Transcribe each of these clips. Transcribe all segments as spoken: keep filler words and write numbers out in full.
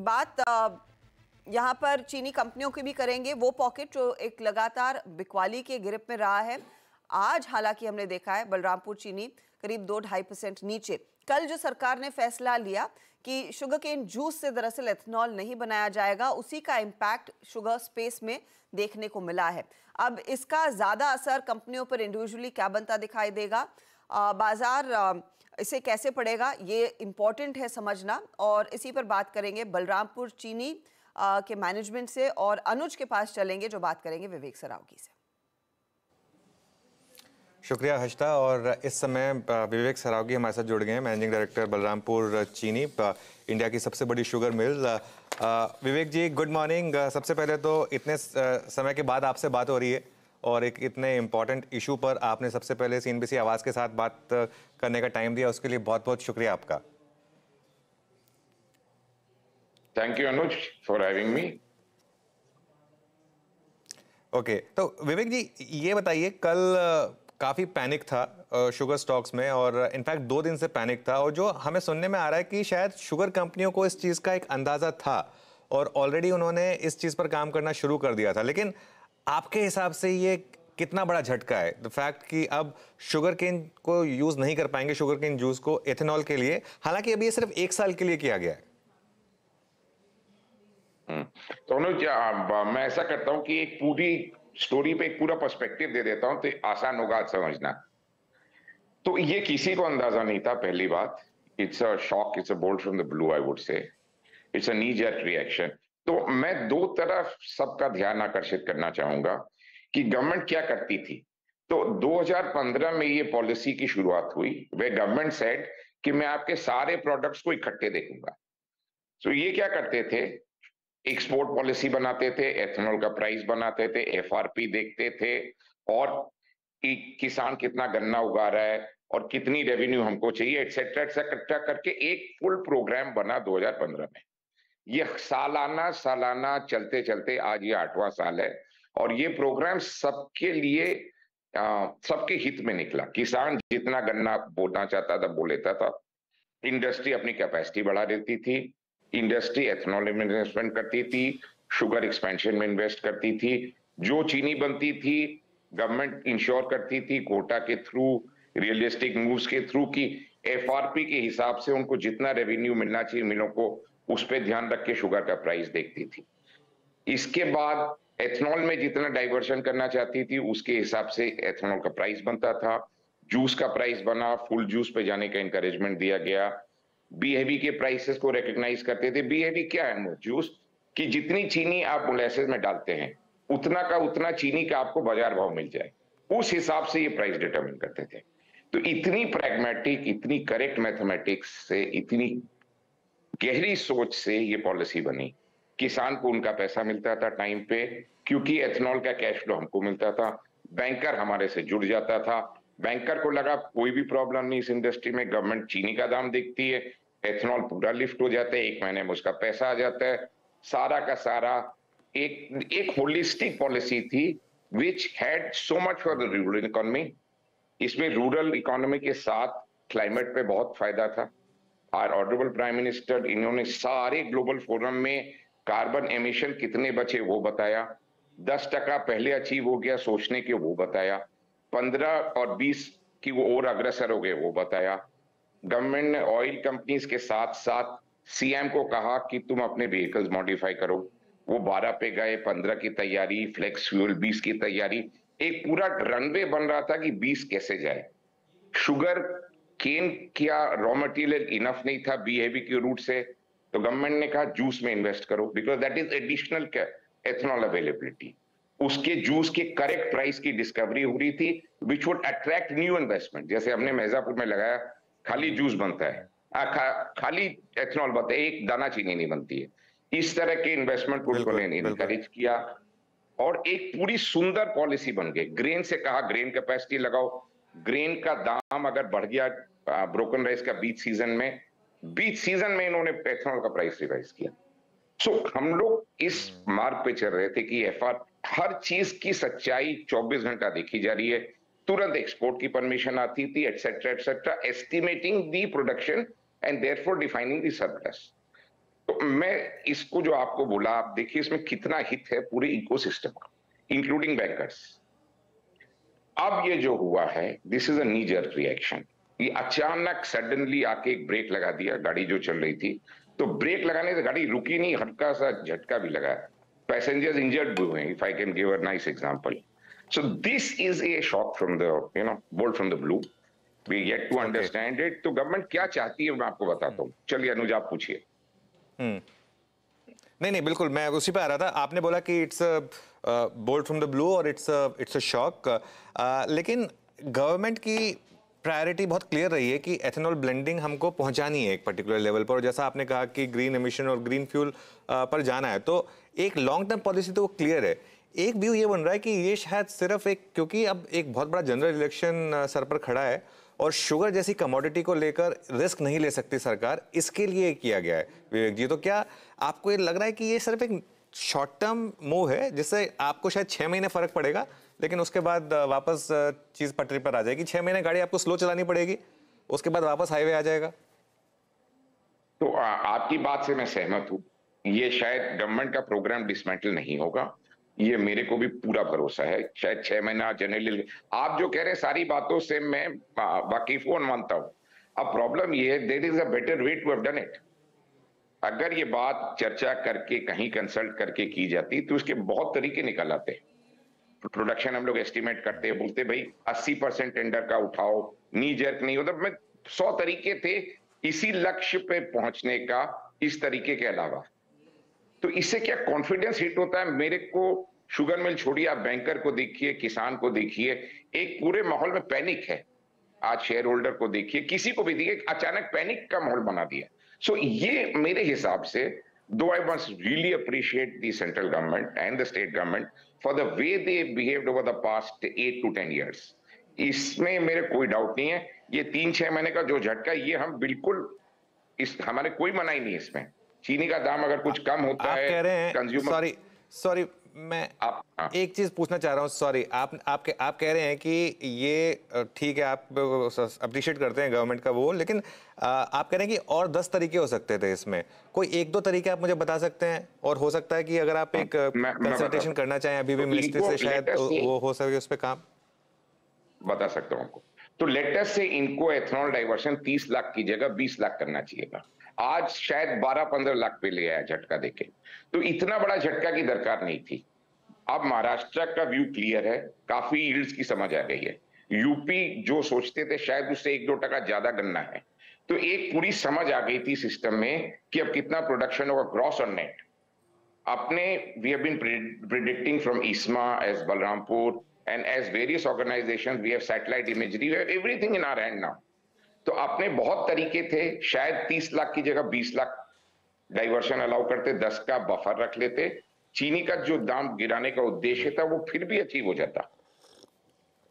बात यहाँ पर चीनी कंपनियों की भी करेंगे, वो पॉकेट जो एक लगातार बिकवाली के गिरफ्त में रहा है। आज हालांकि हमने देखा है बलरामपुर चीनी करीब दो ढाई परसेंट नीचे। कल जो सरकार ने फैसला लिया कि शुगर केन जूस से दरअसल एथेनॉल नहीं बनाया जाएगा, उसी का इम्पैक्ट शुगर स्पेस में देखने को मिला है। अब इसका ज़्यादा असर कंपनियों पर इंडिविजुअली क्या बनता दिखाई देगा, आ, बाजार आ, इसे कैसे पड़ेगा, ये इम्पॉर्टेंट है समझना। और इसी पर बात करेंगे बलरामपुर चीनी आ, के मैनेजमेंट से, और अनुज के पास चलेंगे जो बात करेंगे विवेक सरावगी से। शुक्रिया हर्षिता। और इस समय विवेक सरावगी हमारे साथ जुड़ गए हैं, मैनेजिंग डायरेक्टर बलरामपुर चीनी, इंडिया की सबसे बड़ी sugar mill. Vivek ji good morning. सबसे पहले तो इतने समय के बाद आपसे बात हो रही है और एक इतने इम्पॉर्टेंट इशू पर आपने सबसे पहले सीएनबीसी आवाज़ के साथ बात करने का टाइम दिया, उसके लिए बहुत बहुत शुक्रिया आपका। Thank you Anuj for having me. Okay, तो विवेक जी ये बताइए, कल काफ़ी पैनिक था शुगर स्टॉक्स में और इनफैक्ट दो दिन से पैनिक था, और जो हमें सुनने में आ रहा है कि शायद शुगर कंपनियों को इस चीज़ का एक अंदाज़ा था और ऑलरेडी उन्होंने इस चीज़ पर काम करना शुरू कर दिया था। लेकिन आपके हिसाब से ये कितना बड़ा झटका है, द फैक्ट कि अब शुगर केन को यूज़ नहीं कर पाएंगे, शुगर केन जूस को एथेनॉल के लिए, हालांकि अभी ये सिर्फ एक साल के लिए किया गया है। तो मैं ऐसा करता हूँ कि एक पूरी स्टोरी पे एक पूरा पर्सपेक्टिव दे देता हूं तो आसान होगा समझना। तो ये किसी को अंदाजा नहीं था, पहली बात। It's a shock, it's a bolt from the blue, I would say it's a knee jerk reaction. तो मैं दो तरफ सबका ध्यान आकर्षित करना चाहूंगा कि गवर्नमेंट क्या करती थी। तो दो हज़ार पंद्रह में ये पॉलिसी की शुरुआत हुई वे गवर्नमेंट सेड कि मैं आपके सारे प्रोडक्ट्स को इकट्ठे देखूंगा। सो so ये क्या करते थे, एक्सपोर्ट पॉलिसी बनाते थे, एथेनॉल का प्राइस बनाते थे, एफआरपी देखते थे, और किसान कितना गन्ना उगा रहा है और कितनी रेवेन्यू हमको चाहिए, एटसेट्रा एटसेट्रा करके एक फुल प्रोग्राम बना दो हज़ार पंद्रह में। ये सालाना सालाना चलते चलते आज ये आठवां साल है और ये प्रोग्राम सबके लिए सबके हित में निकला। किसान जितना गन्ना बोना चाहता था वो लेता था, इंडस्ट्री अपनी कैपेसिटी बढ़ा देती थी, इंडस्ट्री एथेनॉल में इन्वेस्टमेंट करती थी, शुगर एक्सपेंशन में इन्वेस्ट करती थी, जो चीनी बनती थी गवर्नमेंट इंश्योर करती थी कोटा के थ्रू, रियलिस्टिक मूव्स के थ्रू कि एफआरपी के हिसाब से उनको जितना रेवेन्यू मिलना चाहिए मिलों को, उस पर ध्यान रख के शुगर का प्राइस देखती थी। इसके बाद एथेनॉल में जितना डाइवर्शन करना चाहती थी उसके हिसाब से एथेनॉल का प्राइस बनता था, जूस का प्राइस बना, फुल जूस पे जाने का इंकरेजमेंट दिया गया, बीएवी के प्राइसेस को रिकॉग्नाइज करते थे। बीएवी क्या है, जूस कि जितनी चीनी आप मोलेसेस में डालते हैं उतना का उतना चीनी का आपको बाजार भाव मिल जाए, उस हिसाब से ये प्राइस डिटरमिन करते थे। तो इतनी प्रैग्मेटिक, इतनी करेक्ट मैथमेटिक्स से, इतनी गहरी सोच से ये पॉलिसी बनी। किसान को उनका पैसा मिलता था टाइम पे क्योंकि एथेनॉल का कैश फ्लो हमको मिलता था, बैंकर हमारे से जुड़ जाता था, बैंकर को लगा कोई भी प्रॉब्लम नहीं इस इंडस्ट्री में, गवर्नमेंट चीनी का दाम देखती है, एथेनॉल पूरा लिफ्ट हो जाता है, एक महीने में उसका पैसा आ जाता है, सारा का सारा एक एक होलिस्टिक पॉलिसी थी which had so much for the rural economy. इसमें रूरल इकोनॉमी के साथ क्लाइमेट पे बहुत फायदा था। आर ऑनरेबल प्राइम मिनिस्टर, इन्होंने सारे ग्लोबल फोरम में कार्बन एमिशन कितने बचे वो बताया, दस टका पहले अचीव हो गया सोचने के वो बताया, पंद्रह और बीस की वो और अग्रसर हो गए वो बताया। गवर्नमेंट ने ऑयल कंपनीज के साथ साथ सीएम को कहा कि तुम अपने व्हीकल्स मॉडिफाई करो, वो बारह पे गए, पंद्रह की तैयारी, फ्लेक्स फ्यूल बीस की तैयारी, एक पूरा रनवे बन रहा था कि बीस कैसे जाए। शुगर केन क्या रॉ मटेरियल इनफ नहीं था बीएवी के रूट से, तो गवर्नमेंट ने कहा जूस में इन्वेस्ट करो because that is additional ethanol availability. उसके जूस के करेक्ट प्राइस की डिस्कवरी हो रही थी which would attract new investment. जैसे हमने मिर्जापुर में लगाया, खाली जूस बनता है, खा, खाली एथेनॉल बनता है, एक दाना चीनी नहीं बनती है। इस तरह के इन्वेस्टमेंट को इनकरेज किया और एक पूरी सुंदर पॉलिसी बन गई। ग्रेन से कहा ग्रेन कैपेसिटी लगाओ, ग्रेन का दाम अगर बढ़ गया ब्रोकन राइस का बीच सीजन में, बीच सीजन में इन्होंने एथेनॉल का प्राइस रिवाइज किया। सो हम लोग इस मार्ग पे चल रहे थे कि एफ आर हर चीज की सच्चाई चौबीस घंटा देखी जा रही है, तुरंत एक्सपोर्ट की परमिशन आती थी, etcetera etcetera, estimating the production and therefore defining the surplus. तो मैं इसको जो आपको बोला, आप देखिए इसमें कितना हित है पूरे इकोसिस्टम का, इंक्लूडिंग बैंकर्स। अब ये जो हुआ है, this is a knee jerk reaction. ये अचानक सडनली आके एक ब्रेक लगा दिया, गाड़ी जो चल रही थी, तो ब्रेक लगाने से गाड़ी रुकी नहीं, हल्का सा झटका भी लगा, पैसेंजर्स इंजर्ड भी हुए। If I can give a nice example, so this is a shock from the you know bolt from the blue, we get to understand it. तो गवर्नमेंट क्या चाहती है मैं आपको बताता हूँ। चलिए अनुज आप पूछिए। नहीं नहीं बिल्कुल, मैं उसी पे आ रहा था। आपने बोला कि it's a bolt from the blue और इट्स इट्स अ शॉक, लेकिन गवर्नमेंट की प्रायोरिटी बहुत क्लियर रही है कि एथेनॉल ब्लेंडिंग हमको पहुंचानी है एक पर्टिकुलर लेवल पर, और जैसा आपने कहा कि ग्रीन एमिशन और ग्रीन फ्यूल पर जाना है, तो एक लॉन्ग टर्म पॉलिसी तो वो क्लियर है। एक व्यू ये बन रहा है कि ये शायद सिर्फ एक, क्योंकि अब एक बहुत बड़ा जनरल इलेक्शन सर पर खड़ा है और शुगर जैसी कमोडिटी को लेकर रिस्क नहीं ले सकती सरकार, इसके लिए किया गया है। विवेक जी, तो क्या आपको ये लग रहा है कि ये सिर्फ एक शॉर्ट टर्म मूव है जिससे आपको शायद छः महीने फर्क पड़ेगा, लेकिन उसके बाद वापस चीज़ पटरी पर आ जाएगी? छः महीने गाड़ी आपको स्लो चलानी पड़ेगी, उसके बाद वापस हाईवे आ जाएगा। तो आ, आपकी बात से मैं सहमत हूँ। ये शायद गवर्नमेंट का प्रोग्राम डिसमेंटल नहीं होगा, ये मेरे को भी पूरा भरोसा है। शायद छह महीना जनरली, आप जो कह रहे हैं सारी बातों से मैं वाकिफ हूं, मानता हूं। अब प्रॉब्लम ये है, there is a better way to have done it. अगर ये बात चर्चा करके कहीं कंसल्ट करके की जाती तो उसके बहुत तरीके निकल आते। प्रोडक्शन हम लोग एस्टिमेट करते हैं, बोलते भाई अस्सी परसेंट टेंडर का उठाओ, नी जर्क नहीं होता। मैं सौ तरीके थे इसी लक्ष्य पे पहुंचने का, इस तरीके के अलावा। तो इससे क्या कॉन्फिडेंस हिट होता है? मेरे को शुगर मिल छोड़िए, आप बैंकर को देखिए, किसान को देखिए, एक पूरे माहौल में पैनिक है। आज शेयर होल्डर को देखिए, किसी को भी देखिए, अचानक पैनिक का माहौल बना दिया। सो so, ये मेरे हिसाब से, though I must really appreciate the central government and the state government for the way they behaved over the past eight to ten years, इसमें मेरे कोई डाउट नहीं है। ये तीन छह महीने का जो झटका, ये हम बिल्कुल, इस हमारे कोई मनाही नहीं है इसमें। चीनी का दाम अगर कुछ कम होता आप है, कह रहे हैं कंज्यूमर, सॉरी सॉरी मैं आप, आ, एक चीज पूछना चाह रहा हूँ, सॉरी। आप आप कह, आप कह रहे हैं कि ये ठीक है, आप अप्रिशिएट करते हैं गवर्नमेंट का वो, लेकिन आ, आप कह रहे हैं कि और दस तरीके हो सकते थे इसमें। कोई एक दो तरीके आप मुझे बता सकते हैं? और हो सकता है कि अगर आप एक कंसल्टेशन करना चाहें अभी भी मिनिस्ट्री से, शायद वो हो सके, उस पर काम बता सकता हूँ आपको। तो लेटेस्ट से इनको एथेनॉल डाइवर्शन तीस लाख की जगह बीस लाख करना चाहिएगा। आज शायद बारह पंद्रह लाख पे ले आया झटका देके, तो इतना बड़ा झटका की दरकार नहीं थी। अब महाराष्ट्र का व्यू क्लियर है, काफी यील्ड्स की समझ आ गई है। यूपी जो सोचते थे शायद उससे एक दो टका ज्यादा गन्ना है, तो एक पूरी समझ आ गई थी सिस्टम में कि अब कितना प्रोडक्शन होगा ग्रॉस और नेट। अपने we have been predicting from ISMA as Balrampur and as various organization, we have satellite imagery, we have everything in our hand now. तो अपने बहुत तरीके थे, शायद तीस लाख की जगह बीस लाख डाइवर्शन अलाउ करते, दस का बफर रख लेते। चीनी का जो दाम गिराने का उद्देश्य था वो फिर भी अचीव हो जाता।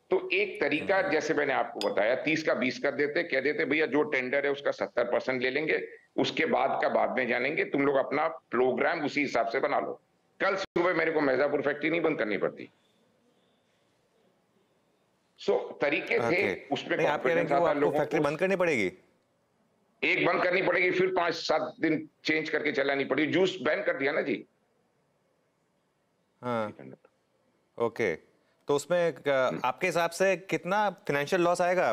तो एक तरीका जैसे मैंने आपको बताया, तीस का बीस कर देते, कह देते भैया जो टेंडर है उसका सत्तर परसेंट ले लेंगे, उसके बाद का बाद में जानेंगे, तुम लोग अपना प्रोग्राम उसी हिसाब से बना लो। कल सुबह मेरे को मिर्जापुर फैक्ट्री नहीं बंद करनी पड़ती। So, तरीके थे okay. उसमें आप कह रहे हैं कि लोग फैक्ट्री बंद करनी पड़ेगी, एक बंद करनी पड़ेगी, फिर पांच सात दिन चेंज करके चलानी पड़ेगी। जूस बैन कर दिया ना जी। हाँ ओके okay. तो उसमें आपके हिसाब से कितना फाइनेंशियल लॉस आएगा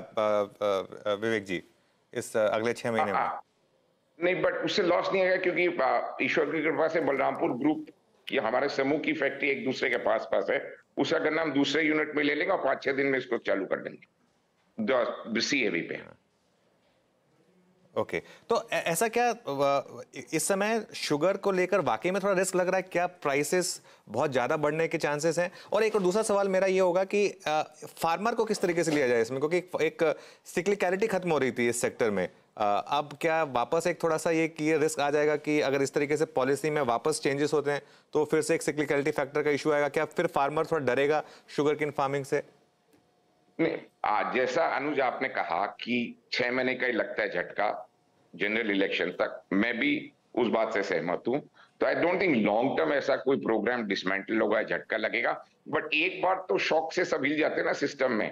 विवेक जी इस अगले छह महीने में? नहीं, बट उससे लॉस नहीं आएगा क्योंकि ईश्वर की कृपा से बलरामपुर ग्रुप की, हमारे समूह की फैक्ट्री एक दूसरे के पास पास है। उसका करना हम दूसरे यूनिट में ले लेंगे और पाँच छह दिन में इसको चालू कर देंगे सीएवी पे। ओके, तो ऐसा क्या इस समय शुगर को लेकर वाकई में थोड़ा रिस्क लग रहा है? क्या प्राइसेस बहुत ज़्यादा बढ़ने के चांसेस हैं? और एक और दूसरा सवाल मेरा ये होगा कि फार्मर को किस तरीके से लिया जाए इसमें, क्योंकि एक सिक्लिकलिटी खत्म हो रही थी इस सेक्टर में। अब क्या वापस एक थोड़ा सा ये कि रिस्क आ जाएगा कि अगर इस तरीके से पॉलिसी में वापस चेंजेस होते हैं तो फिर से एक सिक्लिकलिटी फैक्टर का इशू आएगा? क्या फिर फार्मर थोड़ा डरेगा शुगर केन फार्मिंग से? नहीं, आज जैसा अनुज आपने कहा कि छह महीने का ही लगता है झटका जनरल इलेक्शन तक, मैं भी उस बात से सहमत हूँ। तो I don't think long term ऐसा कोई प्रोग्राम डिसमेंटल होगा, झटका लगेगा, बट एक बार तो शॉक से सब हिल जाते हैं ना सिस्टम में।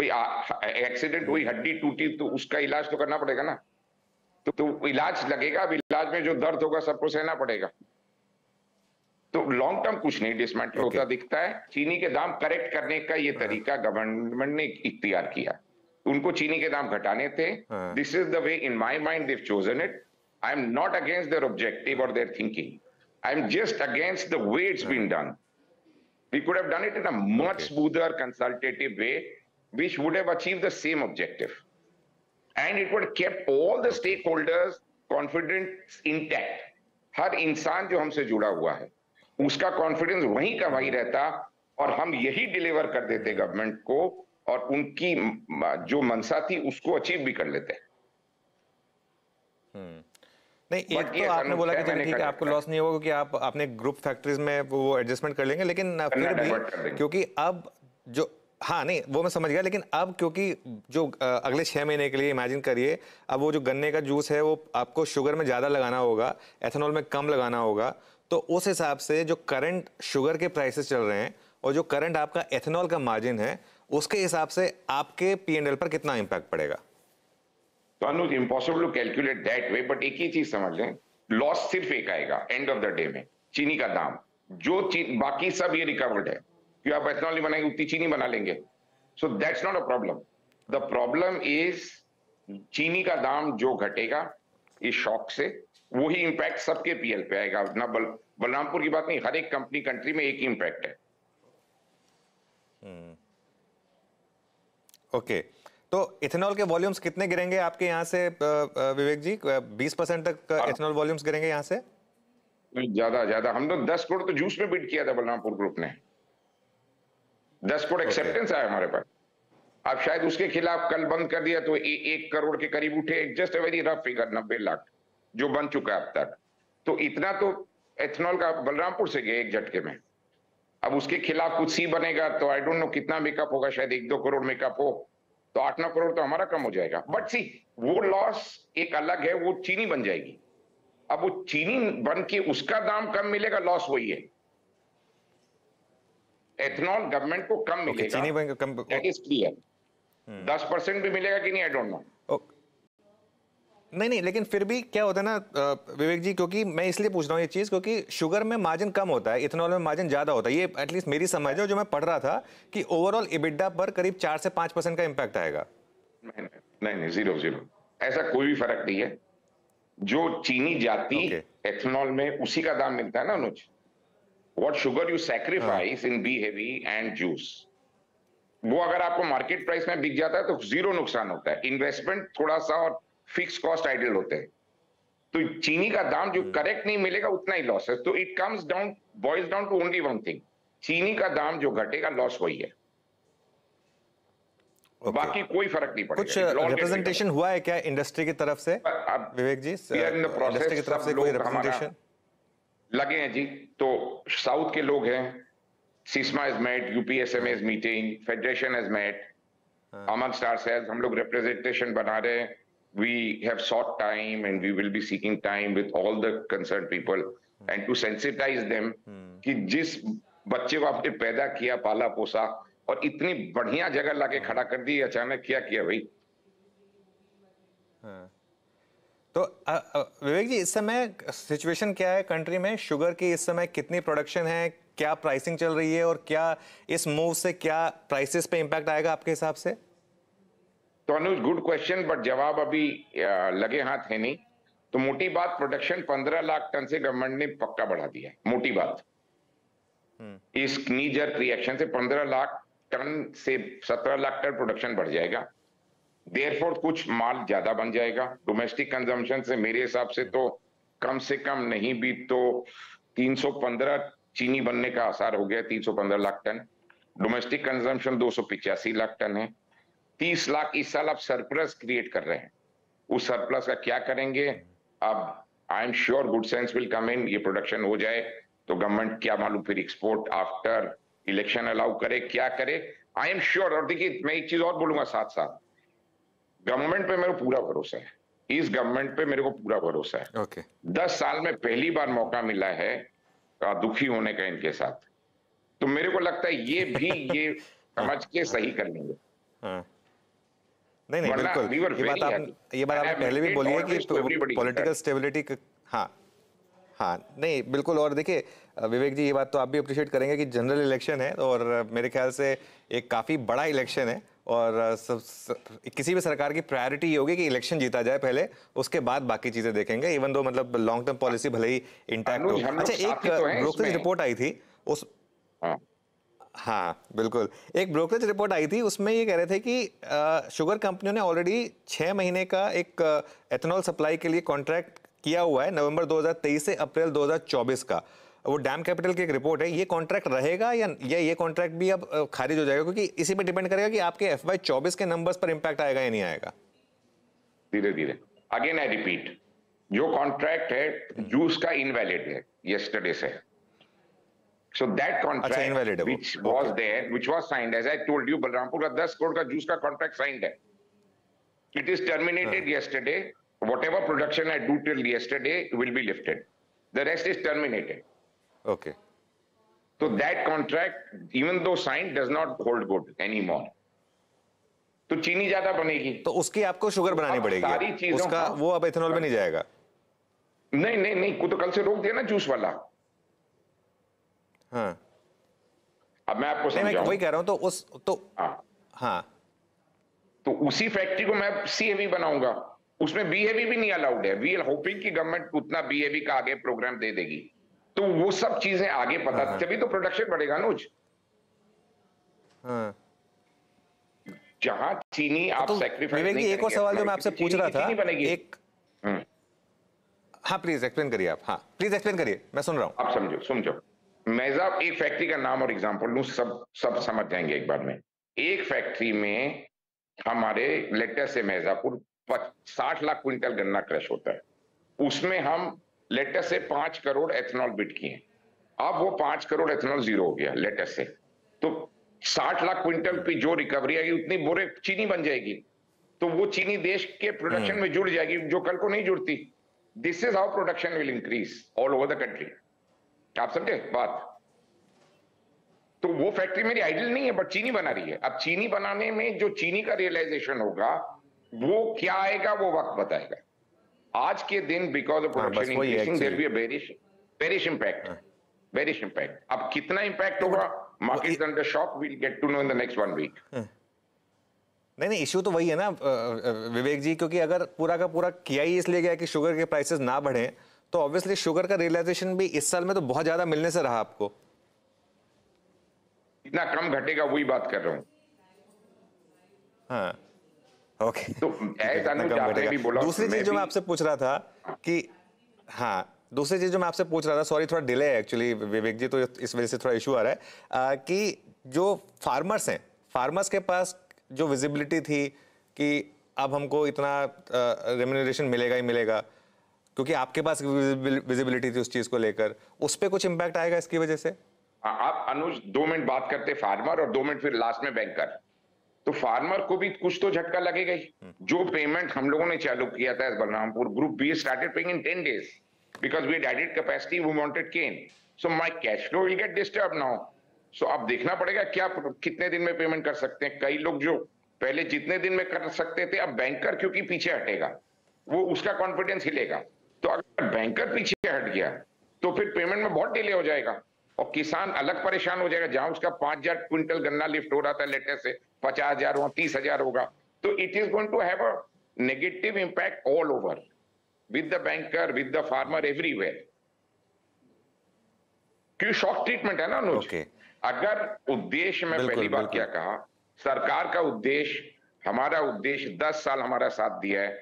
भाई एक्सीडेंट हुई, हड्डी टूटी, तो उसका इलाज तो करना पड़ेगा ना। तो, तो इलाज लगेगा, अब इलाज में जो दर्द होगा सबको सहना पड़ेगा। तो लॉन्ग टर्म कुछ नहीं डिसमेंटल होता दिखता है। चीनी के दाम करेक्ट करने का ये तरीका गवर्नमेंट ने इख्तियार किया, उनको चीनी के दाम घटाने थे। This is the way in my mind Dev chosen it. I am not against their objective और their thinking, I am just against the way it's been done. We could have done it in a much smoother consultative way which would have achieved the same objective and it would have kept all the stakeholders confidence intact। हर इंसान जो हमसे जुड़ा हुआ है उसका confidence वहीं का वहीं रहता और हम यही डिलीवर कर देते गवर्नमेंट को, और उनकी जो मनसा थी उसको अचीव भी कर लेते। हम्म नहीं, एक तो आपने बोला कि ठीक है आपको लॉस नहीं होगा कि आप अपने ग्रुप फैक्ट्रीज में वो एडजस्टमेंट कर लेंगे, लेकिन फिर भी क्योंकि अब जो हाँ नहीं वो मैं समझ गया, लेकिन अब क्योंकि जो अगले छः महीने के लिए इमेजिन करिए अब वो जो गन्ने का जूस है वो आपको शुगर में ज़्यादा लगाना होगा, एथेनॉल में कम लगाना होगा, तो उस हिसाब से जो करंट शुगर के प्राइसेस चल रहे हैं और जो करंट आपका एथेनॉल का मार्जिन है उसके हिसाब से आपके पी एंड एल पर कितना इम्पैक्ट पड़ेगा? तो Anuj impossible to calculate that way, but एक ही चीज़ समझ लें, लॉस सिर्फ एक आएगा एंड ऑफ द डे में, चीनी का दाम। जो चीज बाकी सब ये रिकवर्ड है, आप एथेनॉल नहीं बनाएंगे उतनी चीनी बना लेंगे, so that's not a problem. The problem is चीनी का दाम जो घटेगा इस शॉक से वही इंपैक्ट सबके पीएल पे आएगा ना, बल, बलरामपुर की बात नहीं, हर एक कंपनी कंट्री में एक ही इंपैक्ट है। Okay okay. तो इथेनॉल के वॉल्यूम्स कितने गिरेंगे आपके यहाँ से विवेक जी? बीस परसेंट तक इथेनॉल वॉल्यूम्स गिरेंगे यहाँ से? ज्यादा ज्यादा, हम लोग दस करोड़ तो जूस में बीट किया था बलरामपुर ग्रुप ने, दस करोड़ एक्सेप्टेंस आया हमारे पास। आप शायद उसके खिलाफ कल बंद कर दिया तो ए, एक करोड़ के करीब उठे, जस्ट वेरी रफ फिगर, नब्बे लाख जो बन चुका है अब तक। तो इतना तो एथेनॉल का बलरामपुर से गया एक झटके में। अब उसके खिलाफ कुछ सी बनेगा तो आई डोंट नो कितना मेकअप होगा, शायद एक दो करोड़ मेकअप हो, तो आठ नौ करोड़ तो हमारा कम हो जाएगा। बट सी वो लॉस एक अलग है, वो चीनी बन जाएगी। अब वो चीनी बन के उसका दाम कम मिलेगा, लॉस वही है। एथेनॉल गवर्नमेंट को कम मिलेगा, दैट इज क्लियर। दस परसेंट भी मिलेगा कि नहीं आई डोंट नो। नहीं नहीं, लेकिन फिर भी क्या होता है ना विवेक जी, क्योंकि मैं इसलिए पूछ रहा हूँ ये चीज़ क्योंकि शुगर में मार्जिन कम होता है, इथेनॉल में मार्जिन ज़्यादा होता है। ये एटलीस्ट मेरी समझ है, जो मैं पढ़ रहा था कि ओवरऑल इबिडा पर करीब चार से पाँच परसेंट का इम्पैक्ट आएगा। नहीं नहीं नहीं, जीरो जीरो, ऐसा कोई भी फर्क नहीं है। जो चीनी जाती एथेनॉल में उसी का दाम मिलता है ना अनुज। What sugar you sacrifice in B E V and juice, वो अगर आपको मार्केट प्राइस में बिक जाता है तो जीरो नुकसान होता है, इन्वेस्टमेंट थोड़ा सा और फिक्स कॉस्ट आइडियल होते हैं। तो चीनी का दाम जो करेक्ट नहीं मिलेगा उतना ही लॉस है। तो it comes down boils down to only one thing, चीनी का दाम जो घटेगा लॉस वही है। Okay. बाकी कोई फर्क नहीं पड़ेगा। कुछ रिप्रेजेंटेशन हुआ है क्या इंडस्ट्री की तरफ से विवेक जी? इंडस्ट्री की तरफ से कोई रिप्रेजेंटेशन लगे हैं जी? तो साउथ के लोग हैं, सिस्मा is met, यूपीएसएम is meeting, federation is met, अमन स्टार सेल्स, हम लोग रिप्रेजेंटेशन बना रहे हैं। We have sought time and we will be seeking time with all the concern people and to sensitize them कि जिस बच्चे को आपने पैदा किया, पाला पोसा और इतनी बढ़िया जगह लाके खड़ा कर दी, अचानक क्या किया भाई। हाँ। तो विवेक जी, इस समय सिचुएशन क्या है कंट्री में? शुगर की इस समय कितनी प्रोडक्शन है, क्या प्राइसिंग चल रही है, और क्या इस मूव से क्या प्राइसेस पे इम्पैक्ट आएगा आपके हिसाब से? तो अनुज गुड क्वेश्चन, बट जवाब अभी लगे हाथ है नहीं। तो मोटी बात प्रोडक्शन पंद्रह लाख टन से गवर्नमेंट ने पक्का बढ़ा दिया है, मोटी बात। हुँ. इस नीजर रिएक्शन से पंद्रह लाख टन से सत्रह लाख टन प्रोडक्शन बढ़ जाएगा। देयरफॉर कुछ माल ज्यादा बन जाएगा डोमेस्टिक कंजम्पशन से। मेरे हिसाब से तो कम से कम नहीं भी तो तीन सौ पंद्रह चीनी बनने का आसार हो गया, तीन सौ पंद्रह लाख टन। डोमेस्टिक कंजम्पशन दो सौ पचासी लाख टन है, तीस लाख इस साल आप सरप्लस क्रिएट कर रहे हैं। उस सरप्लस का क्या करेंगे? अब I am sure good sense will come in, ये प्रोडक्शन हो जाए तो गवर्नमेंट क्या मालूम फिर एक्सपोर्ट आफ्टर इलेक्शन अलाउ करे, क्या करे, आई एम श्योर। और देखिए मैं एक चीज और बोलूंगा साथ साथ, गवर्नमेंट पे मेरे को पूरा भरोसा है, इस गवर्नमेंट पे मेरे को पूरा भरोसा है। okay. दस साल में पहली बार मौका मिला है दुखी होने का इनके साथ, तो मेरे को लगता है ये भी ये समझ के सही कर लेंगे। नहीं नहीं बिल्कुल, ये बात आप ये बात आप पहले भी बोली है कि पॉलिटिकल स्टेबिलिटी। हाँ हाँ नहीं बिल्कुल। और देखिए विवेक जी, ये बात तो आप भी अप्रिशिएट करेंगे कि जनरल इलेक्शन है और मेरे ख्याल से एक काफ़ी बड़ा इलेक्शन है और सब, सब किसी भी सरकार की प्रायोरिटी ये होगी कि इलेक्शन जीता जाए पहले, उसके बाद बाकी चीज़ें देखेंगे। इवन दो मतलब लॉन्ग टर्म पॉलिसी भले ही इंटैक्ट हो। अच्छा, एक ब्रोकरेज रिपोर्ट आई थी उस हाँ बिल्कुल एक ब्रोकरेज रिपोर्ट आई थी उसमें ये कह रहे थे कि आ, शुगर कंपनियों ने ऑलरेडी छः महीने का एक एथेनॉल सप्लाई के लिए कॉन्ट्रैक्ट किया हुआ है, नवंबर दो हज़ार तेईस से अप्रैल दो हज़ार चौबीस का। वो डैम कैपिटल की एक रिपोर्ट है। ये कॉन्ट्रैक्ट रहेगा या या ये कॉन्ट्रैक्ट भी अब खारिज हो जाएगा, क्योंकि इसी पे डिपेंड करेगा कि आपके एफ वाई चौबीस के नंबर्स पर इम्पैक्ट आएगा या नहीं आएगा। धीरे धीरे अगेन आई रिपीट, जो कॉन्ट्रैक्ट है जूस का इनवैलिड है येस्टरडे से। So that contract which was there, which was signed, as I told you, Balrampur का दस करोड़ का juice का contract signed है. It is terminated yesterday. Whatever production I do till yesterday will be lifted. The rest is terminated. Okay. So that contract, even though signed, does not hold good anymore. तो चीनी ज्यादा बनेगी, तो उसकी आपको sugar बनानी पड़ेगी, सारी चीजों का वो अब एथेनॉल में नहीं जाएगा। नहीं नहीं नहीं, को तो कल से रोक दिया ना जूस वाला। हाँ। अब मैं आपको समझाऊं, मैं वही कह रहा हूं। तो उस तो हाँ हाँ तो उसी फैक्ट्री को मैं सीएवी बनाऊंगा, उसमें बीएवी भी नहीं अलाउड है। वी आर होपिंग कि गवर्नमेंट उतना बीएवी का आगे प्रोग्राम दे देगी, तो वो सब चीजें आगे पता हाँ। तभी तो प्रोडक्शन बढ़ेगा अनुज। हाँ। जहां चीनी आप तो सैक्रिफाइस नहीं। एक और सवाल जो मैं आपसे पूछ रहा था, एक हाँ प्लीज एक्सप्लेन करिए आप। हाँ प्लीज एक्सप्लेन करिए, मैं सुन रहा हूँ। आप समझो समझो मैजा, एक फैक्ट्री का नाम और एग्जांपल लूं, सब सब समझ जाएंगे एक बार में। एक फैक्ट्री में हमारे लेटर से मैजापुर साठ लाख क्विंटल गन्ना क्रश होता है, उसमें हम लेटर से पांच करोड़ एथेनॉल बिट किए। अब वो पांच करोड़ एथेनॉल जीरो हो गया लेटर से, तो साठ लाख क्विंटल की जो रिकवरी आएगी उतनी बोरे चीनी बन जाएगी, तो वो चीनी देश के प्रोडक्शन में जुड़ जाएगी जो कल को नहीं जुड़ती। This is how production will increase all over the country. आप समझे बात? तो वो फैक्ट्री मेरी आइडल नहीं है, बट चीनी बना रही है। अब चीनी बनाने में जो चीनी का रियलाइजेशन होगा वो क्या आएगा वो वक्त बताएगा। आज के दिन because of production increasing there be a bearish bearish impact bearish impact. अब कितना इंपैक्ट होगा, market under shock, we will get to know in the next one week. नहीं नहीं, इशू तो वही है ना विवेक जी, क्योंकि अगर पूरा का पूरा किया ही इसलिए गया कि शुगर के प्राइसेस ना बढ़े, तो ऑब्वियसली शुगर का रियलाइजेशन भी इस साल में तो बहुत ज्यादा मिलने से रहा। आपको इतना कम घटेगा, वही बात कर रहा हूं। हाँ ओके। तो दूसरी चीज जो मैं आपसे पूछ रहा था कि हाँ दूसरी चीज जो मैं आपसे पूछ रहा था सॉरी थोड़ा डिले है एक्चुअली विवेक जी, तो इस वजह से थोड़ा इशू आ रहा है आ, कि जो फार्मर्स हैं, फार्मर्स के पास जो विजिबिलिटी थी कि अब हमको इतना रेम्यूनरेशन मिलेगा ही मिलेगा, क्योंकि आपके पास विजिबिलिटी थी उस चीज को लेकर, उस पे कुछ इम्पैक्ट आएगा इसकी वजह से? आ, आप अनुज दो मिनट बात करते फार्मर और दो मिनट फिर लास्ट में बैंकर। तो फार्मर को भी कुछ तो झटका लगेगा ही। जो पेमेंट हम लोगों ने चालू किया था Balrampur group, we started paying in ten days because we added capacity, we wanted cane, so my cash flow will get disturb now. So अब देखना पड़ेगा क्या कितने दिन में पेमेंट कर सकते हैं। कई लोग जो पहले जितने दिन में कर सकते थे, अब बैंकर क्योंकि पीछे हटेगा, वो उसका कॉन्फिडेंस हिलेगा। तो अगर बैंकर पीछे हट गया तो फिर पेमेंट में बहुत डिले हो जाएगा और किसान अलग परेशान हो जाएगा, जहां उसका पांच हजार क्विंटल गन्ना लिफ्ट हो रहा था लेटर से पचास हजार हो तीस हजार होगा। तो it is going to have a negative impact all over, with the banker, with the farmer, everywhere. क्यों शॉक ट्रीटमेंट है ना अनुज? okay. अगर उद्देश्य में पहली बार क्या कहा, सरकार का उद्देश्य, हमारा उद्देश्य दस साल हमारा साथ दिया है,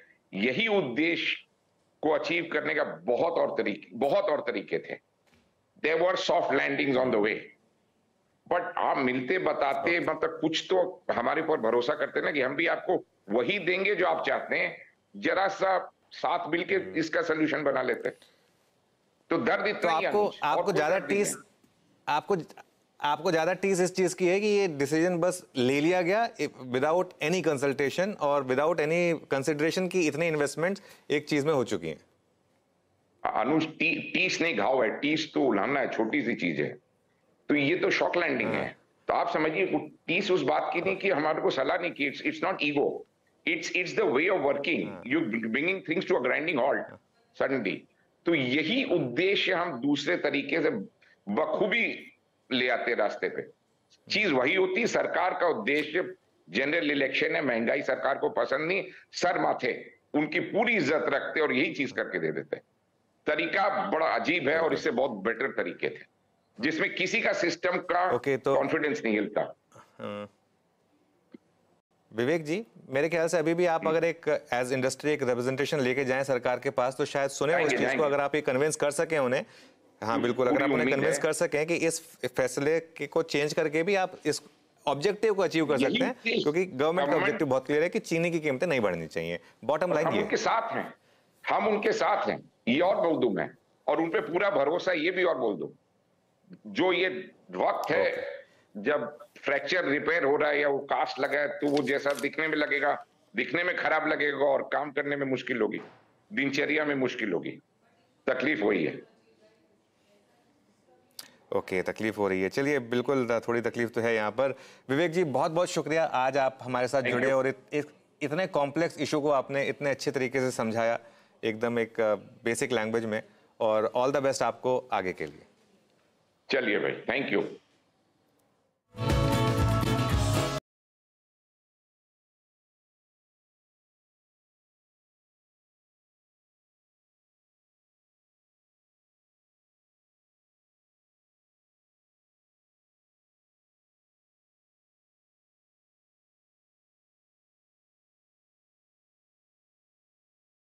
यही उद्देश्य को अचीव करने का बहुत और तरीके बहुत और तरीके थे। There were soft landings on the way, but आप मिलते बताते मतलब कुछ तो हमारे ऊपर भरोसा करते ना कि हम भी आपको वही देंगे जो आप चाहते हैं, जरा सा साथ मिलके इसका सोल्यूशन बना लेते। तो दर्द इतना तो आपको आपको ज्यादा टीस आपको आपको ज्यादा टीस इस चीज की है कि ये डिसीजन बस ले लिया गया विदाउट एनी कंसल्टेशन और विदाउट एनी कंसिडरेशन की इतने इन्वेस्टमेंट्स एक चीज में हो चुकी हैं। अनुज टी, टीस नहीं घाव है, टीस तो उल्हाना है, छोटी सी चीज है। तो ये तो शॉक लैंडिंग है। तो आप समझिए टीस उस बात की नहीं कि हमारे को सलाह नहीं की, it's not ego. it's it's the way of working. You bringing things to a grinding halt suddenly. तो यही उद्देश्य हम दूसरे तरीके से बखूबी ले आते रास्ते पे. चीज वही होती. सरकार का उद्देश्य जनरल इलेक्शन है, महंगाई सरकार को पसंद नहीं, सर माथे उनकी पूरी इज्जत रखते और यही चीज करके दे देते. तरीका बड़ा अजीब है और इससे बहुत बेटर तरीके थे जिसमें किसी का सिस्टम का कॉन्फिडेंस नहीं हिलता. विवेक जी, मेरे ख्याल से अभी भी आप अगर एक एज इंडस्ट्री एक रिप्रेजेंटेशन लेके जाएं सरकार के पास तो शायद सुने उस चीज को, अगर आप ये कन्विंस कर सकें उन्हें. हाँ बिल्कुल, अगर आप उन्हें कन्विंस कर सकें कि इस फैसले को चेंज करके भी आप इस ऑब्जेक्टिव को अचीव कर सकते हैं, क्योंकि गवर्नमेंट का ऑब्जेक्टिव बहुत क्लियर है कि चीनी की कीमतें नहीं बढ़नी चाहिए. बॉटम लाइन ये उनके साथ हैं, हम उनके साथ हैं, ये और बोल दूं मैं, और उन पे पूरा भरोसा ये भी और बोल दूं, जो ये वक्त है जब फ्रैक्चर रिपेयर हो रहा है या वो कास्ट लगा है तो वो जैसा दिखने में लगेगा, दिखने में खराब लगेगा और काम करने में मुश्किल होगी, दिनचर्या में मुश्किल होगी. तकलीफ वही है. ओके okay, तकलीफ हो रही है. चलिए, बिल्कुल थोड़ी तकलीफ तो है यहाँ पर. विवेक जी, बहुत बहुत शुक्रिया आज आप हमारे साथ जुड़े और इत, इत, इतने कॉम्प्लेक्स इशू को आपने इतने अच्छे तरीके से समझाया, एकदम एक बेसिक लैंग्वेज में, और ऑल द बेस्ट आपको आगे के लिए. चलिए भाई, थैंक यू.